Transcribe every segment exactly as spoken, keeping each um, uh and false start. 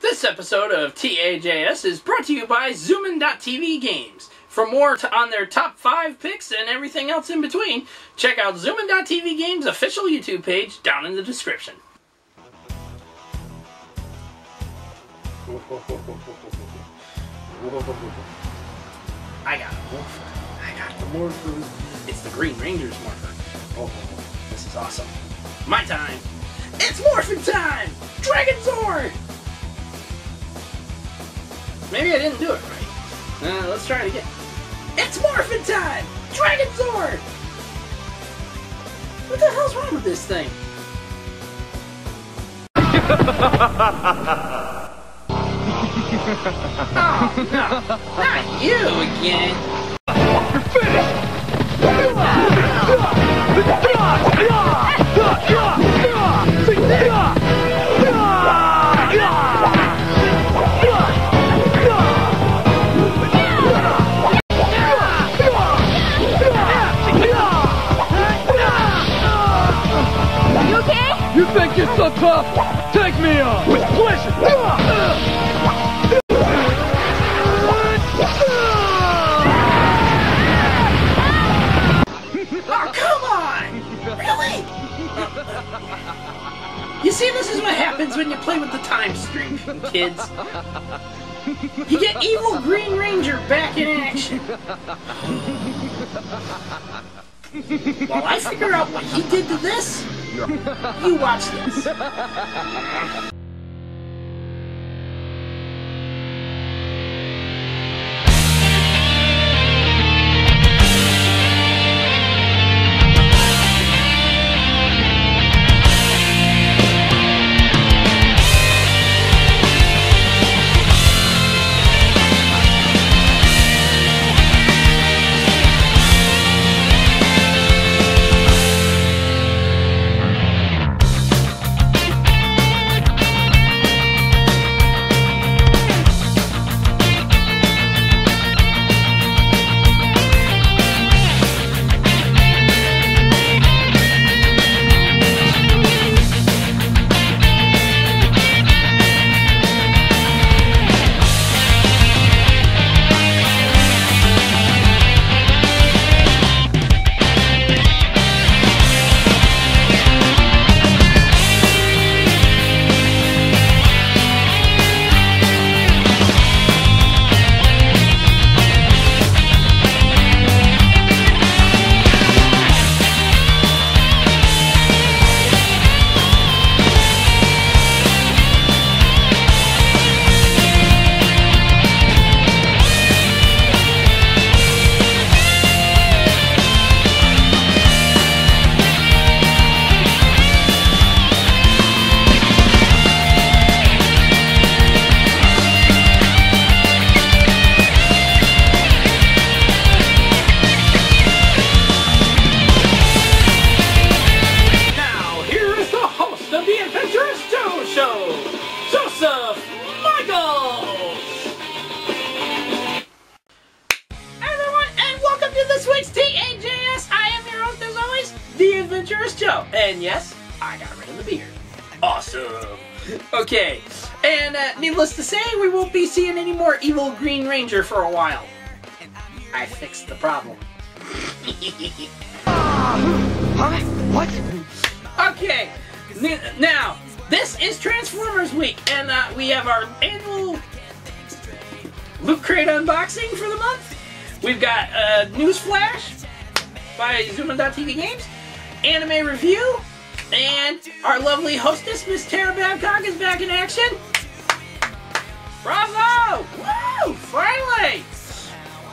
This episode of T A J S is brought to you by Zoomin dot T V Games. For more on their top five picks and everything else in between, check out Zoomin dot T V Games' official YouTube page down in the description. I got a morpher. I got the morpher. It's the Green Ranger's morpher. Oh, this is awesome. My time. It's morphin' time! Dragon Zord! Maybe I didn't do it right. Uh, let's try it again. It's morphin' time! Dragon Zord! What the hell's wrong with this thing? Oh, no. Not you again! You're finished! You think you're so tough? Take me on! With pleasure! Oh, come on! Really? You see, this is what happens when you play with the time stream, kids. You get evil Green Ranger back in action. While I figure out what he did to this, you watch this. Adventurous Joe, and yes, I got rid of the beard. Awesome. Okay, and uh, needless to say, we won't be seeing any more evil Green Ranger for a while. I fixed the problem. Huh? What? Okay, now this is Transformers Week, and uh, we have our annual Loot Crate unboxing for the month. We've got uh, Newsflash by Zoomin dot T V Games, anime review, and our lovely hostess, Miss Tara Babcock, is back in action. Bravo! Woo! Finally!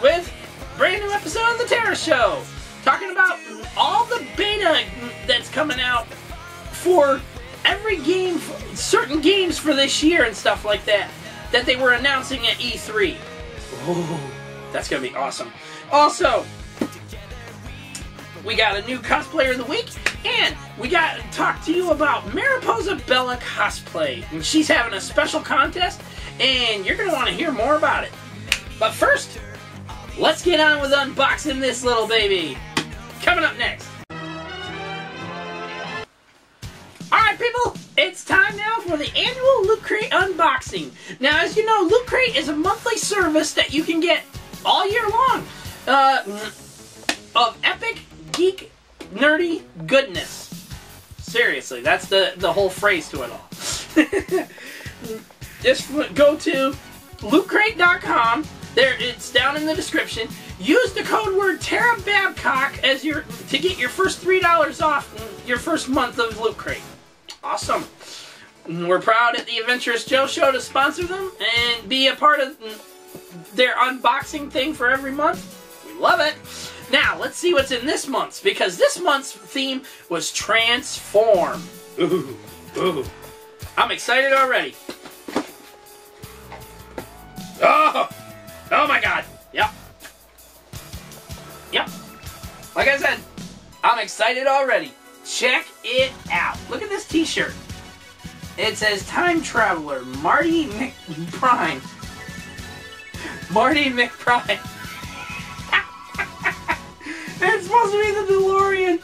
With a brand new episode of The Tara Show, talking about all the beta that's coming out for every game, certain games for this year and stuff like that, that they were announcing at E three. Oh, that's going to be awesome. Also, we got a new Cosplayer of the Week, and we got to talk to you about Mariposa Bella Cosplay. And she's having a special contest, and you're going to want to hear more about it. But first, let's get on with unboxing this little baby. Coming up next. Alright, people, It's time now for the annual Loot Crate unboxing. Now, as you know, Loot Crate is a monthly service that you can get all year long uh, of epic, geek, nerdy goodness. Seriously, that's the, the whole phrase to it all. Just go to loot crate dot com. There, it's down in the description. Use the code word Tara Babcock as your to get your first three dollars off your first month of Loot Crate. Awesome. We're proud at the Adventurous Joe Show to sponsor them and be a part of their unboxing thing for every month. We love it. Now, let's see what's in this month's, because this month's theme was Transform. Ooh, ooh. I'm excited already. Oh! Oh my god. Yep. Yep. Like I said, I'm excited already. Check it out. Look at this t-shirt. It says Time Traveler Marty McPrime. Marty McPrime. It's supposed to be the DeLorean.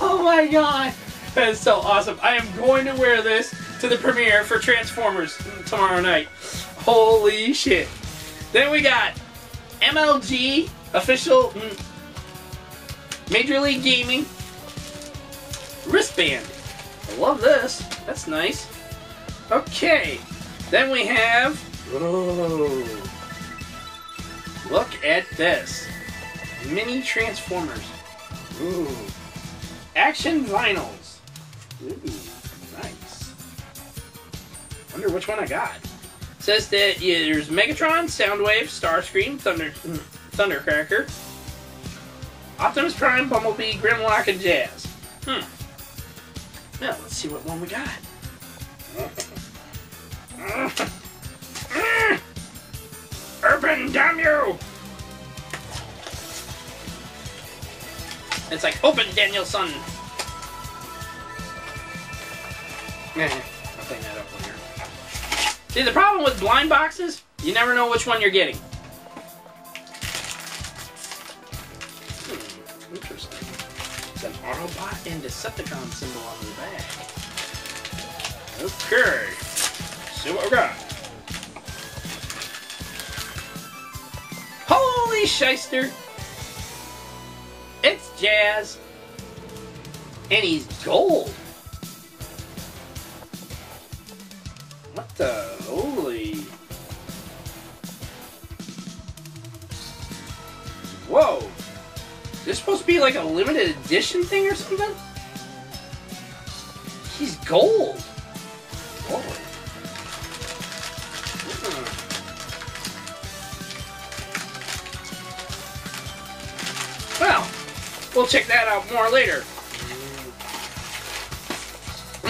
Oh my god. That is so awesome. I am going to wear this to the premiere for Transformers tomorrow night. Holy shit. Then we got M L G official Major League Gaming wristband. I love this. That's nice. Okay. Then we have... Oh, look at this. Mini Transformers. Ooh. Action vinyls. Ooh, nice. Wonder which one I got. Says that yeah, there's Megatron, Soundwave, Starscream, Thunder, Thundercracker, Optimus Prime, Bumblebee, Grimlock, and Jazz. Hmm. Now, let's see what one we got. Urban, damn you! It's like, open, Danielson! Eh, I'll clean that up later. See, the problem with blind boxes, you never know which one you're getting. Hmm, interesting. It's an Autobot and Decepticon symbol on the back. Okay. See what we got. Holy shyster! It's Jazz. And he's gold. What the holy... Whoa. Is this supposed to be like a limited edition thing or something? He's gold. Holy. Mm. Well, we'll check that out more later.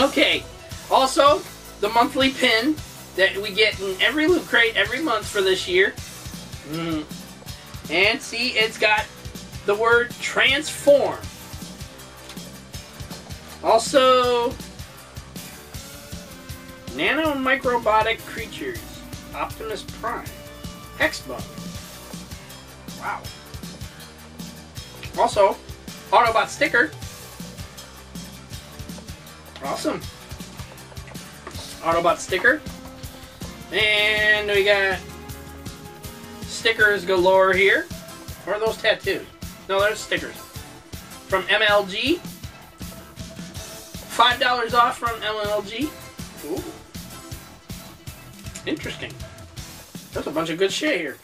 Okay, also, the monthly pin that we get in every Loot Crate every month for this year. Mm. And see, it's got the word Transform. Also, nano-microbotic creatures, Optimus Prime, Hexbug. Wow. Also, Autobot sticker. Awesome. Autobot sticker. And we got stickers galore here. Or are those tattoos? No, those are stickers. From M L G. five dollars off from M L G. Ooh. Interesting. That's a bunch of good shit here.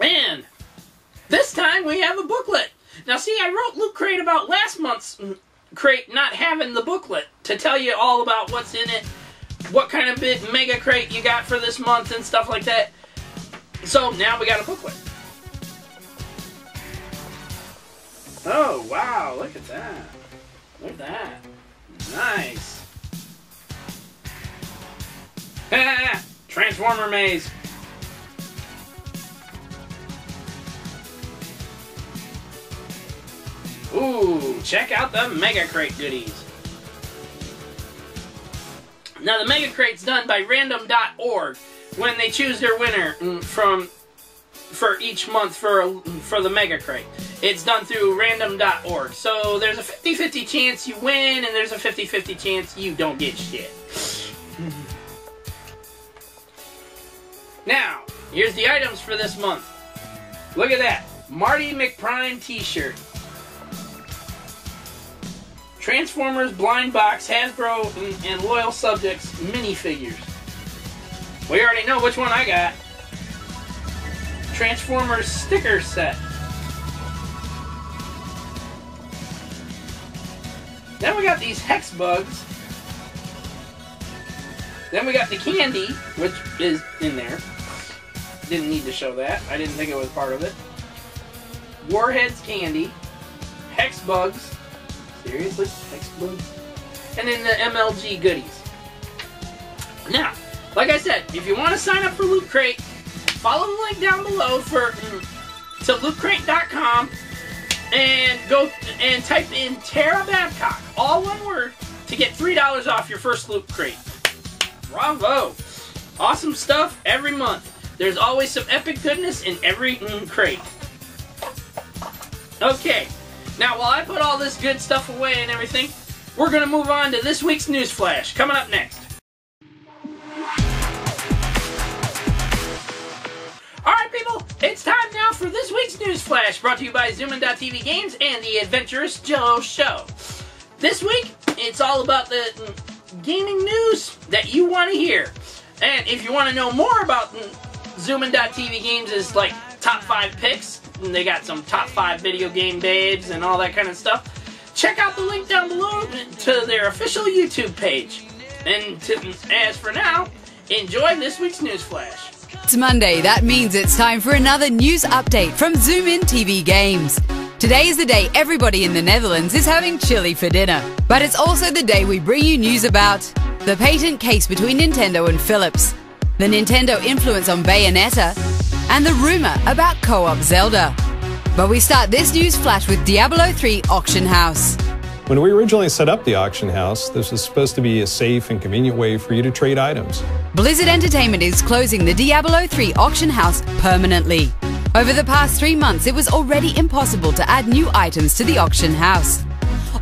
And... this time we have a booklet. Now see, I wrote Loot Crate about last month's crate not having the booklet to tell you all about what's in it, what kind of big mega crate you got for this month and stuff like that. So now we got a booklet. Oh wow, look at that. Look at that. Nice. Ah, Transformer Maze. Ooh, check out the Mega Crate goodies. Now the Mega Crate's done by random dot org when they choose their winner from for each month for for the Mega Crate. It's done through random dot org. So there's a fifty fifty chance you win, and there's a fifty fifty chance you don't get shit. Now, here's the items for this month. Look at that. Marty McPrime t-shirt. Transformers Blind Box Hasbro and, and Loyal Subjects minifigures. We already know which one I got. Transformers sticker set. Then we got these hex bugs. Then we got the candy, which is in there. Didn't need to show that. I didn't think it was part of it. Warheads candy. Hex bugs. Seriously? Hex bugs? And then the M L G goodies. Now, like I said, if you want to sign up for Loot Crate, follow the link down below for to loot crate dot com and go and type in Tara Babcock, all one word, to get three dollars off your first Loot Crate. Bravo! Awesome stuff every month. There's always some epic goodness in every mm, crate. Okay, now while I put all this good stuff away and everything, we're going to move on to this week's News Flash, coming up next. Alright people, it's time now for this week's News Flash, brought to you by Zoomin dot T V Games and the Adventurous Joe Show. This week, it's all about the mm, gaming news that you want to hear. And if you want to know more about mm, Zoomin dot T V Games is like top five picks, and they got some top five video game babes and all that kind of stuff. Check out the link down below to their official YouTube page. And to, as for now, enjoy this week's News Flash. It's Monday, that means it's time for another news update from Zoomin T V Games. Today is the day everybody in the Netherlands is having chili for dinner. But it's also the day we bring you news about the patent case between Nintendo and Philips, the Nintendo influence on Bayonetta, and the rumor about co-op Zelda. But we start this news flash with Diablo three Auction House. When we originally set up the Auction House, this was supposed to be a safe and convenient way for you to trade items. Blizzard Entertainment is closing the Diablo three Auction House permanently. Over the past three months, it was already impossible to add new items to the Auction House.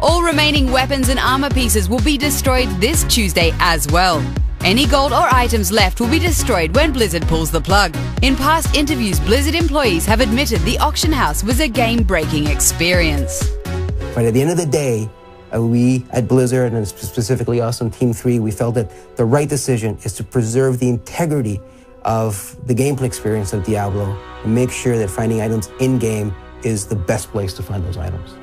All remaining weapons and armor pieces will be destroyed this Tuesday as well. Any gold or items left will be destroyed when Blizzard pulls the plug. In past interviews, Blizzard employees have admitted the Auction House was a game-breaking experience. But at the end of the day, we at Blizzard, and specifically us on Team three, we felt that the right decision is to preserve the integrity of the gameplay experience of Diablo and make sure that finding items in-game is the best place to find those items.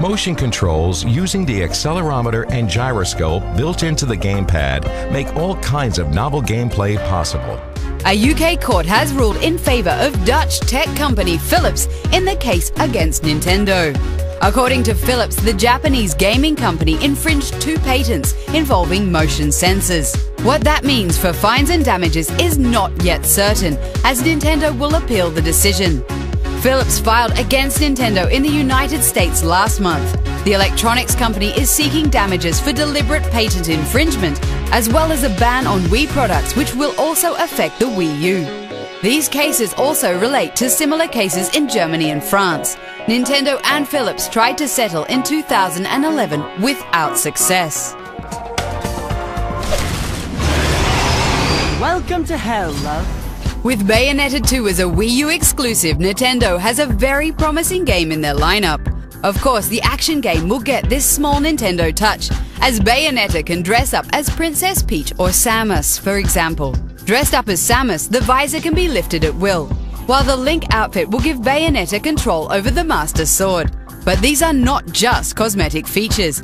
Motion controls using the accelerometer and gyroscope built into the gamepad make all kinds of novel gameplay possible. A U K court has ruled in favor of Dutch tech company Philips in the case against Nintendo. According to Philips, the Japanese gaming company infringed two patents involving motion sensors. What that means for fines and damages is not yet certain, as Nintendo will appeal the decision. Philips filed against Nintendo in the United States last month. The electronics company is seeking damages for deliberate patent infringement, as well as a ban on Wii products, which will also affect the Wii U. These cases also relate to similar cases in Germany and France. Nintendo and Philips tried to settle in two thousand eleven without success. Welcome to hell, love. With Bayonetta two as a Wii U exclusive, Nintendo has a very promising game in their lineup. Of course, the action game will get this small Nintendo touch, as Bayonetta can dress up as Princess Peach or Samus, for example. Dressed up as Samus, the visor can be lifted at will, while the Link outfit will give Bayonetta control over the Master Sword. But these are not just cosmetic features.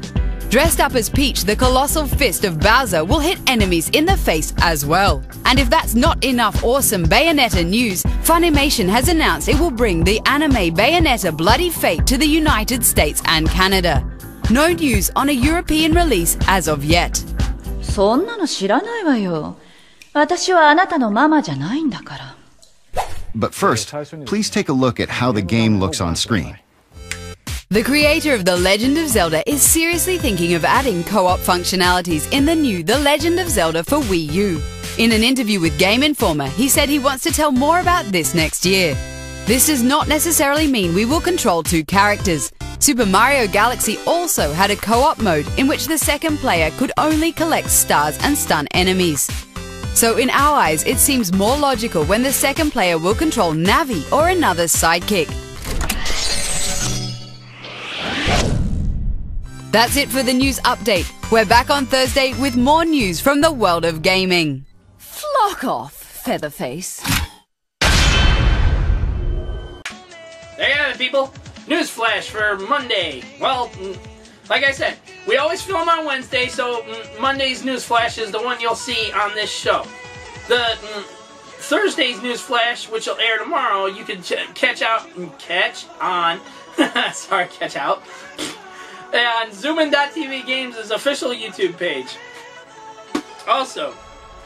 Dressed up as Peach, the colossal fist of Bowser will hit enemies in the face as well. And if that's not enough awesome Bayonetta news, Funimation has announced it will bring the anime Bayonetta Bloody Fate to the United States and Canada. No news on a European release as of yet. But first, please take a look at how the game looks on screen. The creator of The Legend of Zelda is seriously thinking of adding co-op functionalities in the new The Legend of Zelda for Wii U. In an interview with Game Informer, he said he wants to tell more about this next year. This does not necessarily mean we will control two characters. Super Mario Galaxy also had a co-op mode in which the second player could only collect stars and stun enemies. So in our eyes, it seems more logical when the second player will control Navi or another sidekick. That's it for the news update. We're back on Thursday with more news from the world of gaming. Flock off, Featherface. Hey, there, people. Newsflash for Monday. Well, like I said, we always film on Wednesday, so Monday's newsflash is the one you'll see on this show. The Thursday's newsflash, which will air tomorrow, you can ch catch out and catch on. Sorry, catch out. And Zoomin dot T V Games' official YouTube page. Also,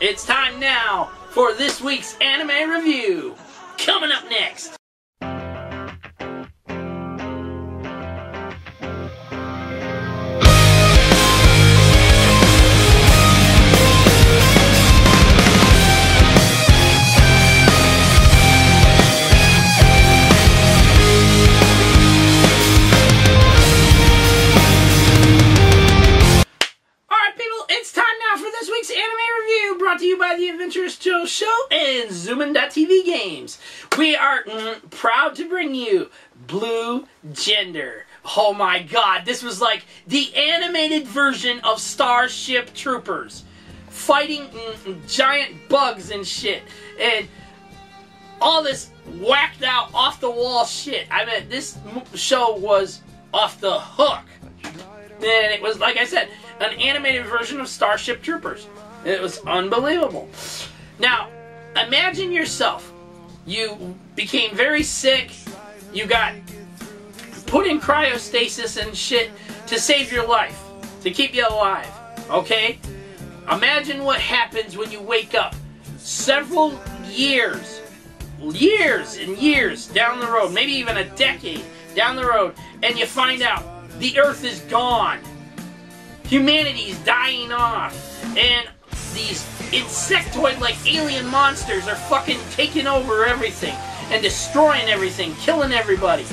it's time now for this week's anime review. Coming up next. The Adventurous Joe Show and Zoomin dot T V Games. We are mm, proud to bring you Blue Gender. Oh my god, this was like the animated version of Starship Troopers. Fighting mm, giant bugs and shit. And all this whacked out, off the wall shit. I mean, this show was off the hook. And it was, like I said, an animated version of Starship Troopers. It was unbelievable. Now, imagine yourself. You became very sick. You got put in cryostasis and shit to save your life, to keep you alive, okay? Imagine what happens when you wake up several years, years and years down the road, maybe even a decade down the road, and you find out the Earth is gone. Humanity's dying off. And these insectoid-like alien monsters are fucking taking over everything and destroying everything, killing everybody.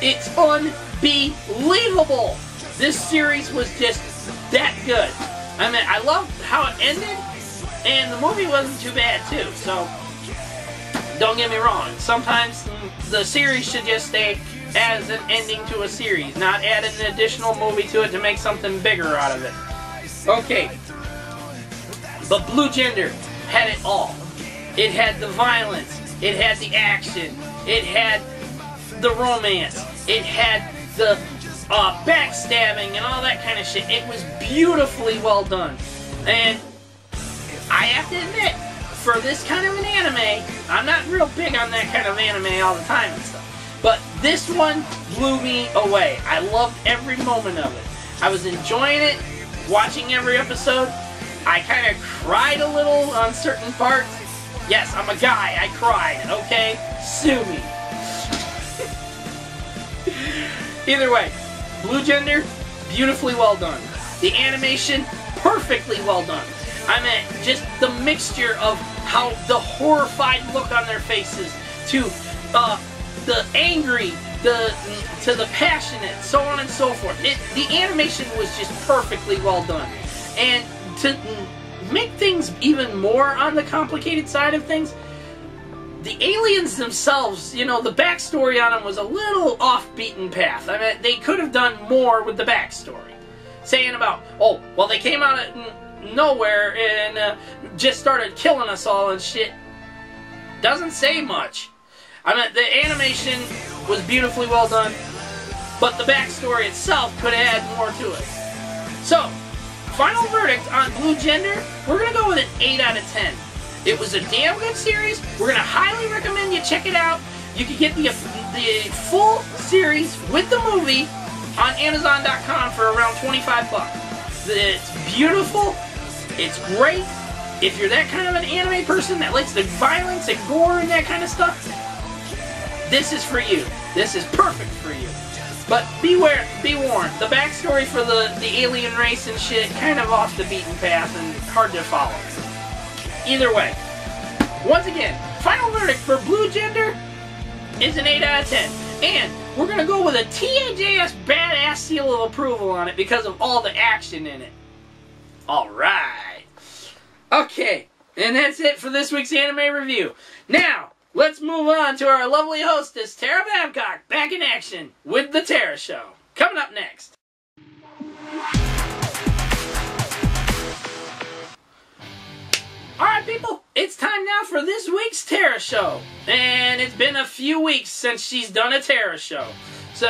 It's unbelievable. This series was just that good. I mean, I love how it ended, and the movie wasn't too bad too, so don't get me wrong. Sometimes the series should just stay as an ending to a series, not add an additional movie to it to make something bigger out of it. Okay, but Blue Gender had it all. It had the violence, it had the action, it had the romance, it had the uh, backstabbing and all that kind of shit. It was beautifully well done. And I have to admit, for this kind of an anime, I'm not real big on that kind of anime all the time and stuff, but this one blew me away. I loved every moment of it. I was enjoying it. Watching every episode, I kind of cried a little on certain parts. Yes, I'm a guy. I cried, okay? Sue me. Either way, Blue Gender, beautifully well done. The animation, perfectly well done. I mean, just the mixture of how the horrified look on their faces to uh, the angry, The, to the passionate, so on and so forth. It, the animation was just perfectly well done. And to make things even more on the complicated side of things, the aliens themselves, you know, the backstory on them was a little off-beaten path. I mean, they could have done more with the backstory. Saying about, oh, well, they came out of nowhere and uh, just started killing us all and shit. Doesn't say much. I mean, the animation was beautifully well done, but the backstory itself could add more to it. So, final verdict on Blue Gender, we're going to go with an eight out of ten. It was a damn good series. We're going to highly recommend you check it out. You can get the, the full series with the movie on Amazon dot com for around twenty-five bucks. It's beautiful. It's great. If you're that kind of an anime person that likes the violence and gore and that kind of stuff, this is for you. This is perfect for you. But beware, be warned, the backstory for the, the alien race and shit, kind of off the beaten path and hard to follow. Either way, once again, final verdict for Blue Gender, It's an eight out of ten. And we're going to go with a T A J S badass seal of approval on it because of all the action in it. Alright. Okay. And that's it for this week's anime review. Now, let's move on to our lovely hostess, Tara Babcock, back in action with The Tara Show. Coming up next. Alright people, it's time now for this week's Tara Show. And it's been a few weeks since she's done a Tara Show. So,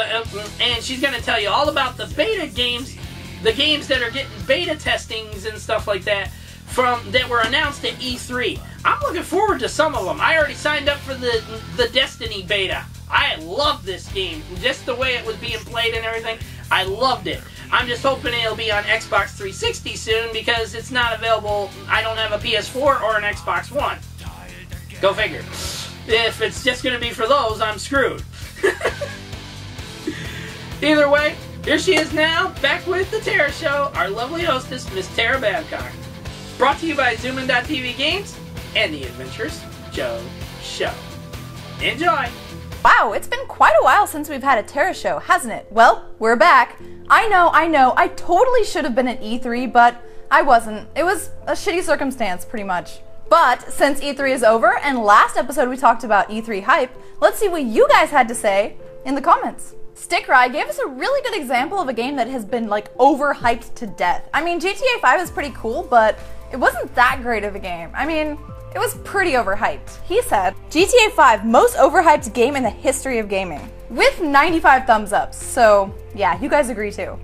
and she's going to tell you all about the beta games, the games that are getting beta testings and stuff like that from that were announced at E three. I'm looking forward to some of them. I already signed up for the, the Destiny beta. I love this game. Just the way it was being played and everything, I loved it. I'm just hoping it'll be on Xbox three sixty soon because it's not available. I don't have a P S four or an Xbox One. Go figure. If it's just going to be for those, I'm screwed. Either way, here she is now, back with The Tara Show, our lovely hostess, Miss Tara Babcock. Brought to you by Zoomin dot T V Games and the Adventurous Joe Show. Enjoy! Wow, it's been quite a while since we've had a Tara Show, hasn't it? Well, we're back. I know, I know, I totally should have been at E three, but I wasn't. It was a shitty circumstance, pretty much. But since E three is over, and last episode we talked about E three hype, let's see what you guys had to say in the comments. StickRye gave us a really good example of a game that has been, like, overhyped to death. I mean, G T A five is pretty cool, but it wasn't that great of a game. I mean, it was pretty overhyped. He said, G T A five, most overhyped game in the history of gaming. With ninety-five thumbs ups, so yeah, you guys agree too.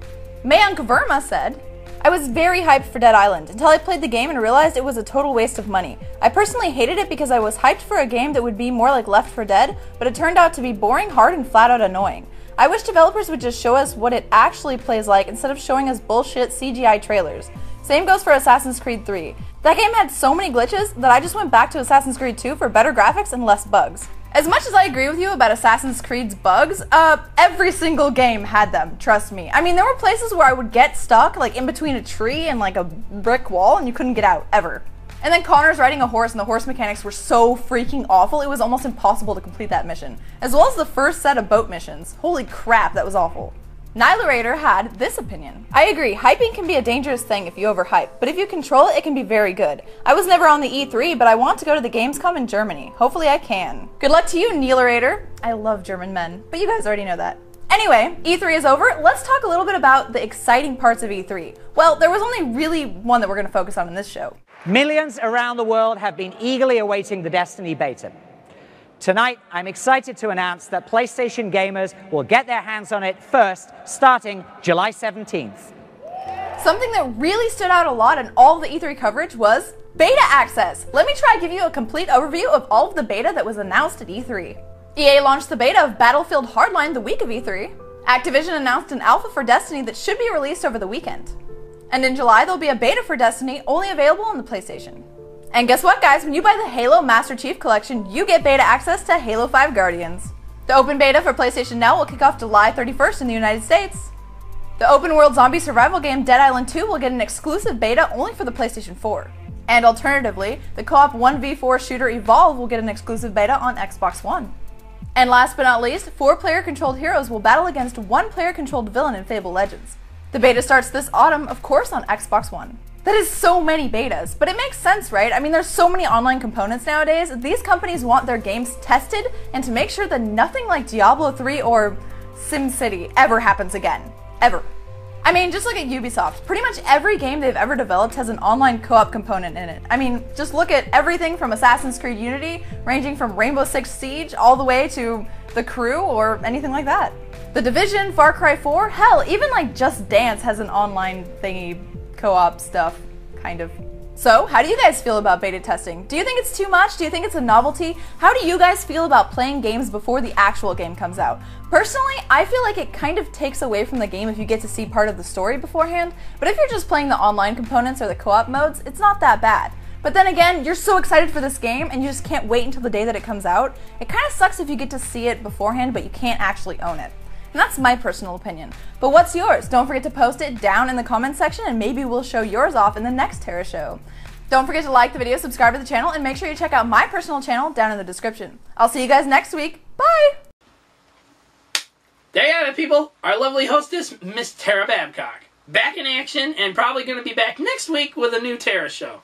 Mayank Verma said, I was very hyped for Dead Island until I played the game and realized it was a total waste of money. I personally hated it because I was hyped for a game that would be more like Left four Dead, but it turned out to be boring, hard, and flat out annoying. I wish developers would just show us what it actually plays like instead of showing us bullshit C G I trailers. Same goes for Assassin's Creed three. That game had so many glitches that I just went back to Assassin's Creed two for better graphics and less bugs. As much as I agree with you about Assassin's Creed's bugs, uh, every single game had them, trust me. I mean, there were places where I would get stuck, like in between a tree and like a brick wall, and you couldn't get out, ever. And then Connor's riding a horse, and the horse mechanics were so freaking awful, it was almost impossible to complete that mission. As well as the first set of boat missions. Holy crap, that was awful. Nilerator had this opinion. I agree, hyping can be a dangerous thing if you overhype, but if you control it, it can be very good. I was never on the E three, but I want to go to the Gamescom in Germany. Hopefully I can. Good luck to you, Nilerator. I love German men, but you guys already know that. Anyway, E three is over, let's talk a little bit about the exciting parts of E three. Well, there was only really one that we're going to focus on in this show. Millions around the world have been eagerly awaiting the Destiny beta. Tonight, I'm excited to announce that PlayStation gamers will get their hands on it first, starting July seventeenth. Something that really stood out a lot in all the E three coverage was beta access. Let me try to give you a complete overview of all of the beta that was announced at E three. E A launched the beta of Battlefield Hardline the week of E three. Activision announced an alpha for Destiny that should be released over the weekend. And in July, there'll be a beta for Destiny, only available on the PlayStation. And guess what guys, when you buy the Halo Master Chief Collection, you get beta access to Halo five Guardians. The open beta for PlayStation Now will kick off July thirty-first in the United States. The open world zombie survival game Dead Island two will get an exclusive beta only for the PlayStation four. And alternatively, the co-op one v four shooter Evolve will get an exclusive beta on Xbox One. And last but not least, four player controlled heroes will battle against one player controlled villain in Fable Legends. The beta starts this autumn, of course, on Xbox One. That is so many betas, but it makes sense, right? I mean, there's so many online components nowadays. These companies want their games tested and to make sure that nothing like Diablo three or SimCity ever happens again. Ever. I mean, just look at Ubisoft. Pretty much every game they've ever developed has an online co-op component in it. I mean, just look at everything from Assassin's Creed Unity, ranging from Rainbow Six Siege all the way to The Crew or anything like that. The Division, Far Cry four, hell, even like Just Dance has an online thingy. Co-op stuff, kind of. So, how do you guys feel about beta testing? Do you think it's too much? Do you think it's a novelty? How do you guys feel about playing games before the actual game comes out? Personally, I feel like it kind of takes away from the game if you get to see part of the story beforehand, but if you're just playing the online components or the co-op modes, it's not that bad. But then again, you're so excited for this game and you just can't wait until the day that it comes out. It kind of sucks if you get to see it beforehand, but you can't actually own it. And that's my personal opinion. But what's yours? Don't forget to post it down in the comments section and maybe we'll show yours off in the next Tara Show. Don't forget to like the video, subscribe to the channel, and make sure you check out my personal channel down in the description. I'll see you guys next week. Bye! There you have it, people. Our lovely hostess, Miss Tara Babcock. Back in action, and probably going to be back next week with a new Tara show.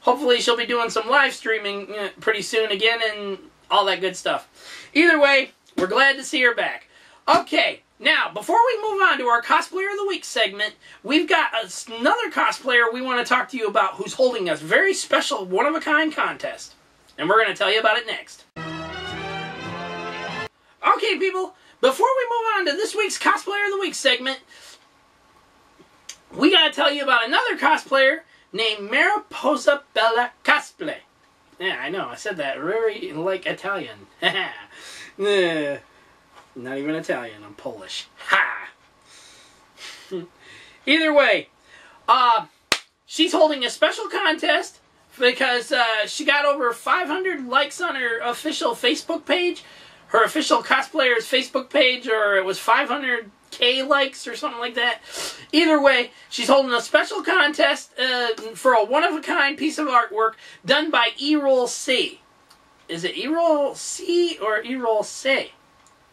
Hopefully she'll be doing some live streaming pretty soon again and all that good stuff. Either way, we're glad to see her back. Okay, now, before we move on to our Cosplayer of the Week segment, we've got another cosplayer we want to talk to you about who's holding a very special one-of-a-kind contest. And we're going to tell you about it next. Okay, people, before we move on to this week's Cosplayer of the Week segment, we got to tell you about another cosplayer named Mariposa Bella Cosplay. Yeah, I know, I said that very, like, Italian. Not even Italian, I'm Polish. Ha! Either way, uh, she's holding a special contest because uh, she got over five hundred likes on her official Facebook page. Her official cosplayer's Facebook page, or it was five hundred K likes or something like that. Either way, she's holding a special contest uh, for a one-of-a-kind piece of artwork done by Errol C. Is it Errol C or Errol C?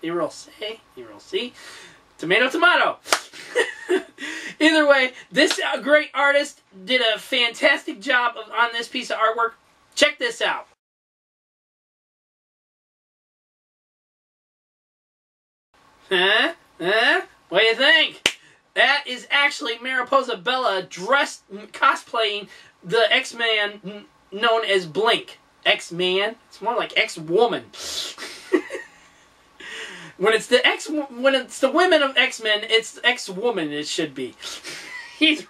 Errol C? Errol C? Tomato, tomato! Either way, this great artist did a fantastic job of, on this piece of artwork. Check this out. Huh? Huh? What do you think? That is actually Mariposa Bella dressed, cosplaying the X-Man known as Blink. X-Man? It's more like X-Woman. When it's the X, when it's the women of X-Men, it's X-Woman it should be. Either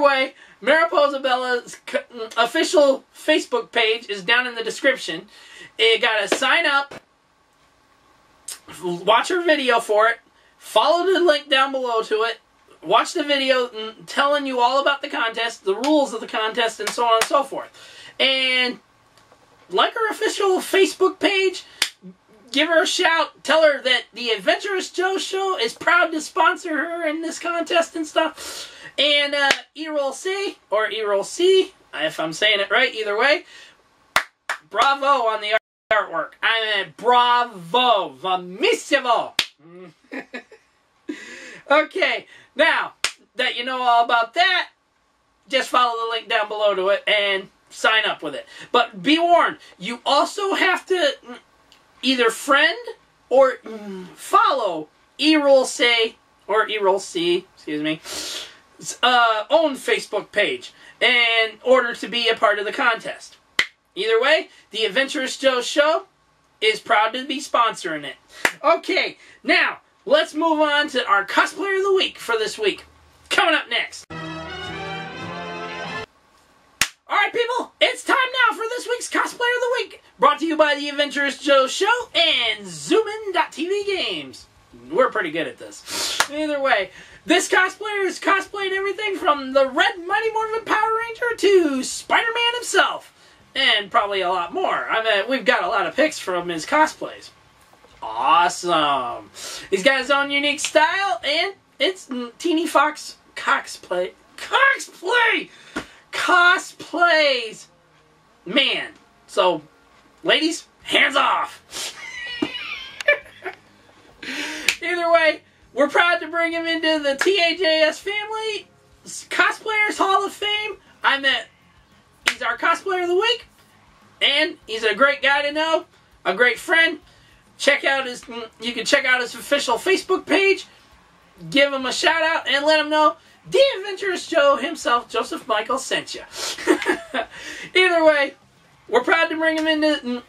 way, Mariposa Bella's official Facebook page is down in the description. You gotta sign up. Watch her video for it, follow the link down below to it, watch the video telling you all about the contest, the rules of the contest, and so on and so forth. And like her official Facebook page, give her a shout, tell her that the Adventurous Joe Show is proud to sponsor her in this contest and stuff. And uh, Errol C, or Errol C, if I'm saying it right, either way, bravo on the artwork. I mean, bravo, vomissimo. Okay, now that you know all about that, just follow the link down below to it and sign up with it. But be warned, you also have to either friend or follow Errol C, or Errol C, excuse me, uh, own Facebook page in order to be a part of the contest. Either way, the Adventurous Joe Show is proud to be sponsoring it. Okay, now, let's move on to our Cosplayer of the Week for this week. Coming up next. Alright, people, it's time now for this week's Cosplayer of the Week. Brought to you by the Adventurous Joe Show and Zoomin dot T V Games. We're pretty good at this. Either way, this cosplayer has cosplayed everything from the Red Mighty Morphin Power Ranger to Spider-Man himself. And probably a lot more. I mean, we've got a lot of pics from his cosplays. Awesome. He's got his own unique style, and it's Teeny Fox cosplay. Cosplay! Cosplays! Man. So, ladies, hands off! Either way, we're proud to bring him into the T A J S family. Cosplayers Hall of Fame. I meant... He's our Cosplayer of the Week, and he's a great guy to know, a great friend. Check out his, you can check out his official Facebook page, give him a shout out, and let him know the Adventurous Joe himself, Joseph Michael, sent you. Either way, we're proud to bring him into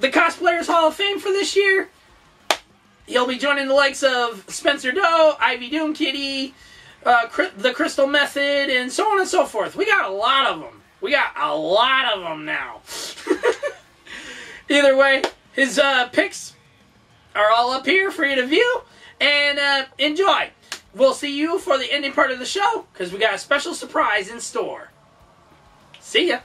the Cosplayers Hall of Fame for this year. He'll be joining the likes of Spencer Doe, Ivy Doom Kitty, Uh, the Crystal Method, and so on and so forth. We got a lot of them. We got a lot of them now. Either way, his uh, pics are all up here for you to view, and uh, enjoy. We'll see you for the ending part of the show, because we got a special surprise in store. See ya.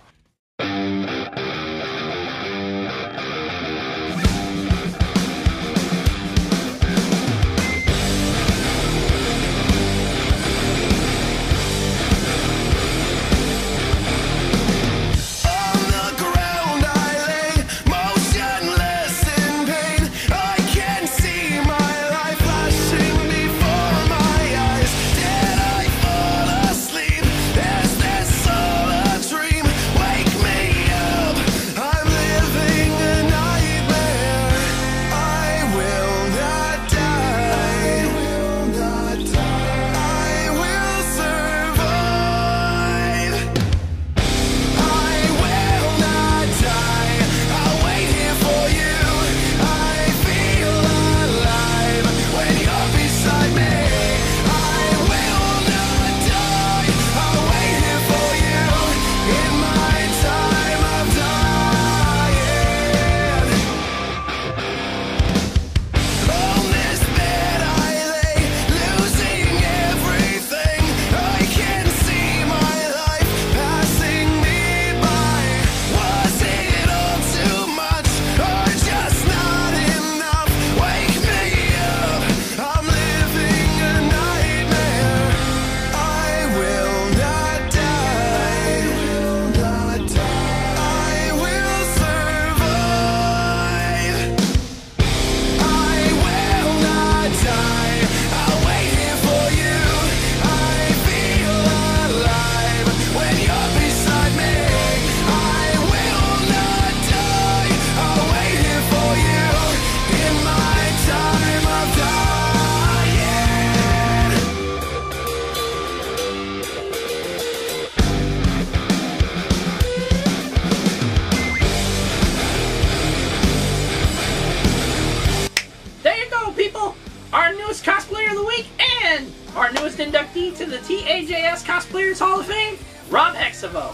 to the T A J S Cosplayers Hall of Fame, Rob Hexavo.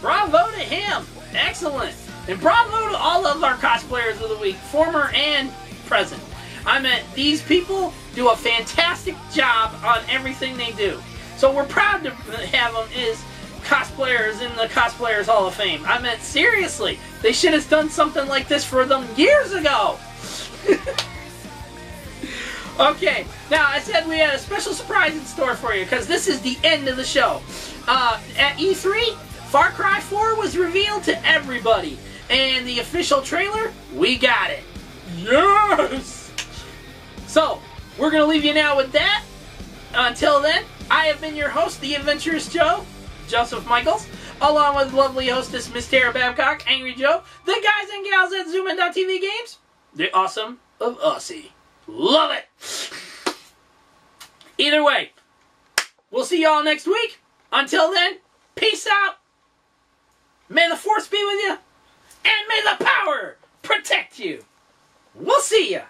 Bravo to him! Excellent! And bravo to all of our cosplayers of the week, former and present. I mean, these people do a fantastic job on everything they do. So we're proud to have them as cosplayers in the Cosplayers Hall of Fame. I mean, seriously, they should have done something like this for them years ago. Okay, now I said we had a special surprise in store for you because this is the end of the show. Uh, at E three, Far Cry four was revealed to everybody, and the official trailer, we got it. Yes! So, we're going to leave you now with that. Until then, I have been your host, the Adventurous Joe, Joseph Michaels, along with lovely hostess Miss Tara Babcock, Angry Joe, the guys and gals at Zoomin dot T V Games, the awesome of Aussie. Love it! Either way, we'll see y'all next week. Until then, peace out. May the force be with you. And may the power protect you. We'll see ya.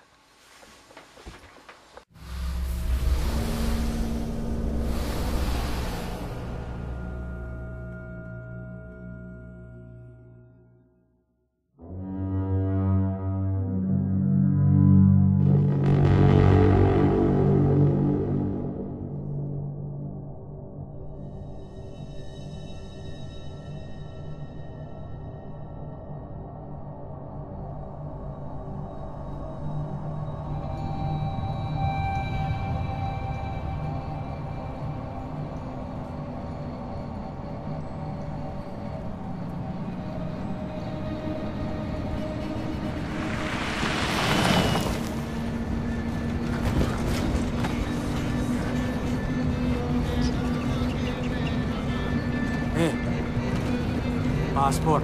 Passport.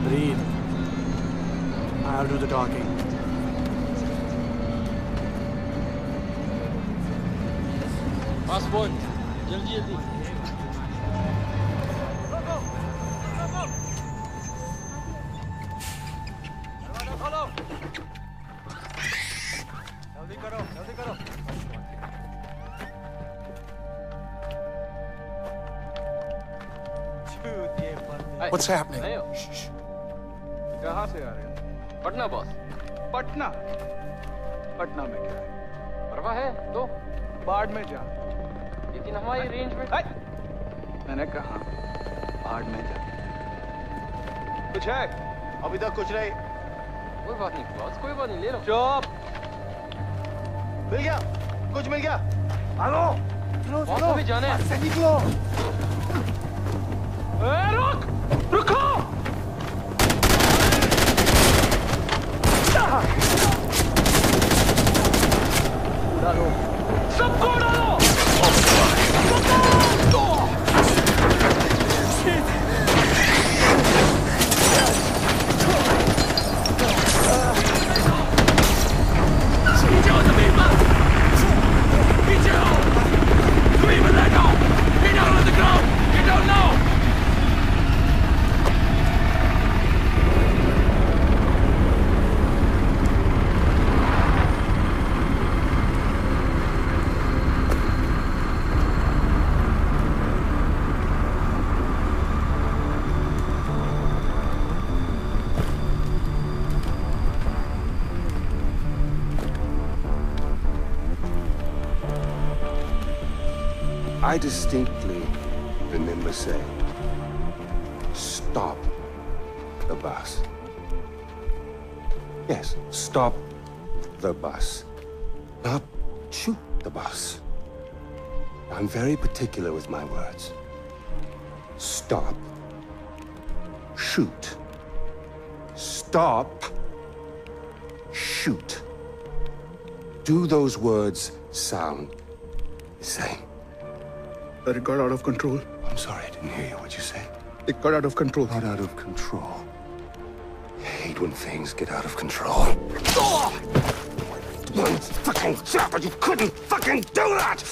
Breathe. I'll do the talking. Passport. Jaldi jaldi. What's happening? Shh. कहाँ से आ रहे हो? Patna boss. Patna. Patna में क्या है? परवा है तो बाढ़ में जा. लेकिन हमारी रेंज में. मैंने कहा बाढ़ में जा. कुछ है? अभी तक कुछ नहीं. कोई बात नहीं बॉस. कोई बात नहीं ले लो. चुप. मिल गया? कुछ मिल गया? आलो. चलो चलो. बॉस भी जाने. से निकलो. रुक. रुको! डालो, सबको डालो! I distinctly remember saying, stop the bus. Yes, stop the bus. Not shoot the bus. I'm very particular with my words. Stop. Shoot. Stop. Shoot. Do those words sound the same? But it got out of control. I'm sorry, I didn't hear you. What'd you say? It got out of control. Got out of control. I hate when things get out of control. Oh! One fucking shot, but you couldn't fucking do that!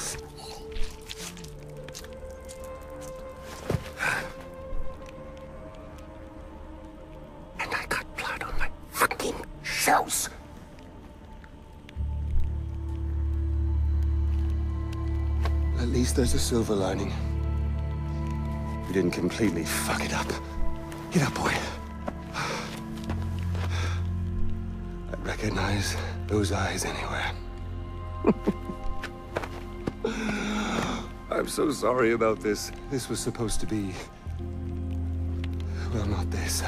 house. At least there's a silver lining. We didn't completely fuck it up. Get up, boy. I'd recognize those eyes anywhere. I'm so sorry about this. This was supposed to be... well, not this.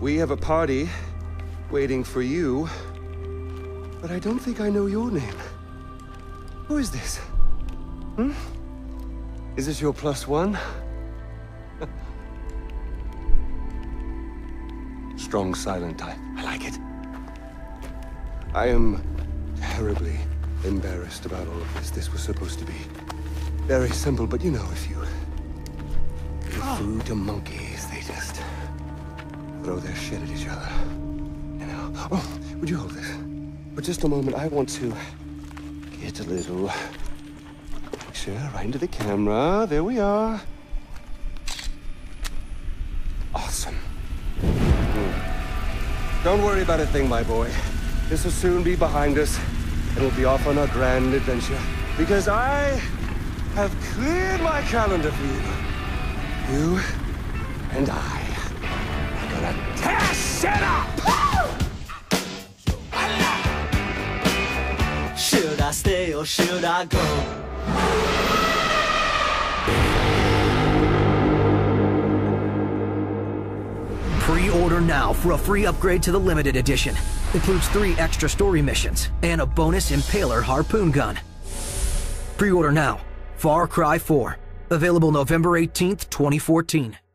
We have a party waiting for you, but I don't think I know your name. Who is this? Hmm? Is this your plus one? Strong silent type. I like it. I am terribly embarrassed about all of this. This was supposed to be very simple, but you know, if you give food to monkeys, they just throw their shit at each other. You know. Oh, would you hold this? For just a moment, I want to get a little picture right into the camera. There we are. Awesome. Don't worry about a thing, my boy. This will soon be behind us, and we'll be off on our grand adventure. Because I have cleared my calendar for you. You and I are gonna tear shit up! Should I stay or should I go? Pre-order now for a free upgrade to the limited edition. Includes three extra story missions and a bonus Impaler harpoon gun. Pre-order now. Far Cry four. Available November eighteenth, twenty fourteen.